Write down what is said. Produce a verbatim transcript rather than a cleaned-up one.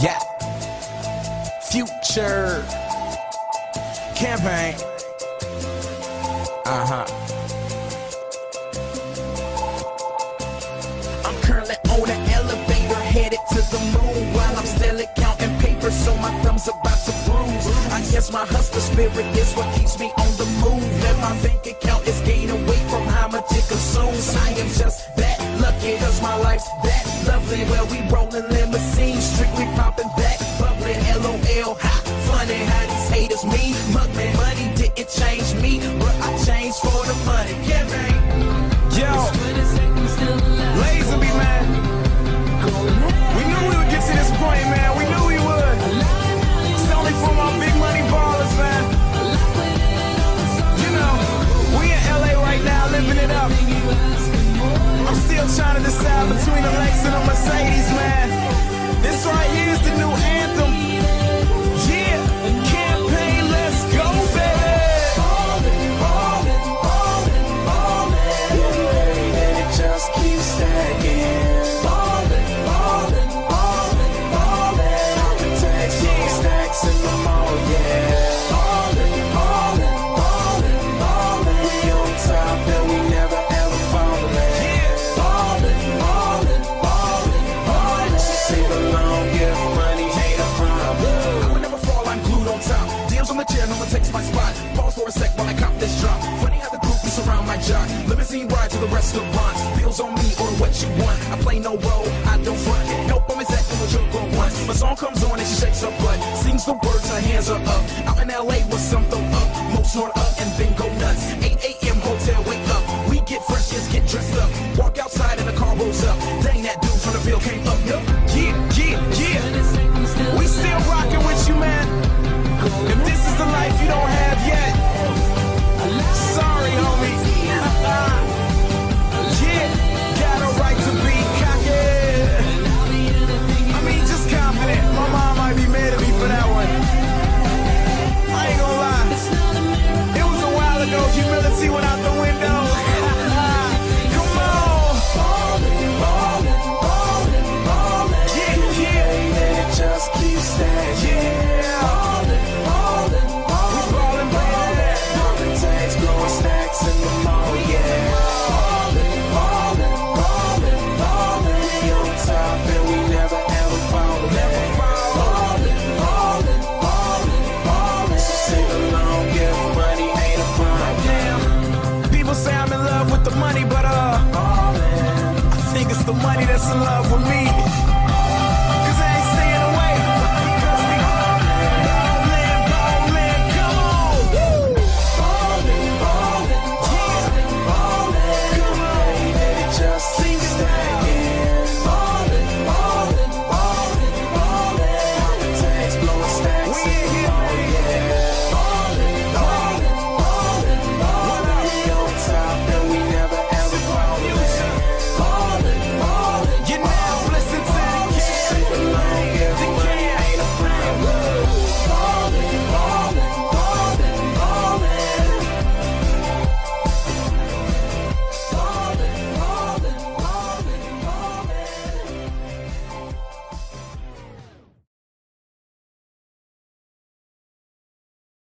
Yeah. Future campaign. Uh-huh. I'm currently on an elevator headed to the moon while I'm still counting paper, so my thumb's about to bruise. I guess my hustler spirit is what keeps me on the move. Let my bank account is gained away from how much it consumes. I am just that lucky, cause my life's that lovely. Well, we rolling limousines, strictly popping back, bubbling, LOL. How funny how these haters mean, mug me. Money didn't change me, but I changed for the money. Yeah, man. Yo, Lazy be man. We knew we would get to this point, man. We knew we would. It's only for my big money ballers, man. You know, we in L A right now, living it up. I'm still trying to decide between the Lakes and the Mercedes, man. This right here is the new anthem. Yeah, campaign, let's go, baby. Ballin', ballin', ballin', ballin'. Yeah, and it just keeps stacking. Ballin', ballin', ballin', ballin'. I can take some stacks in the mall, yeah. Ballin', ballin', ballin', ballin'. We on top that we never ever fallin'. I'ma take my spot. Pause for a sec while I cop this drop. Funny how the groupies surround my jock. Limousine ride to the restaurant. Bills on me, order what you want. I play no role, I don't front. Help, I'm exactly what your girl wants. My song comes on and she shakes her butt. Sings the words, her hands are up. Out in L A with something up. Most snort up and then go nuts. eight a m hotel, wake up. We get fresh, just get dressed up. Walk outside and the car rolls up. Dang, that dude from the bill came up. Yup. Yeah, yeah, yeah. We still rocking with you, man. If this is the life you don't have yet, sorry, homie. Yeah, got a right to be cocky. I mean, just confident. My mom might be mad at me for that one. I ain't gonna lie. It was a while ago. Humility went out the window. Come on. Ballin', ballin', ballin', ballin'. Yeah, yeah. And it just keeps stacking. Yeah. Stacks in the mall, yeah. Ballin', ballin', ballin', ballin'. We on top and we never ever fallin'. Ballin', ballin', ballin', ballin'. So sing along, yeah, money ain't a problem. Damn, people say I'm in love with the money, but uh, I think it's the money that's in love with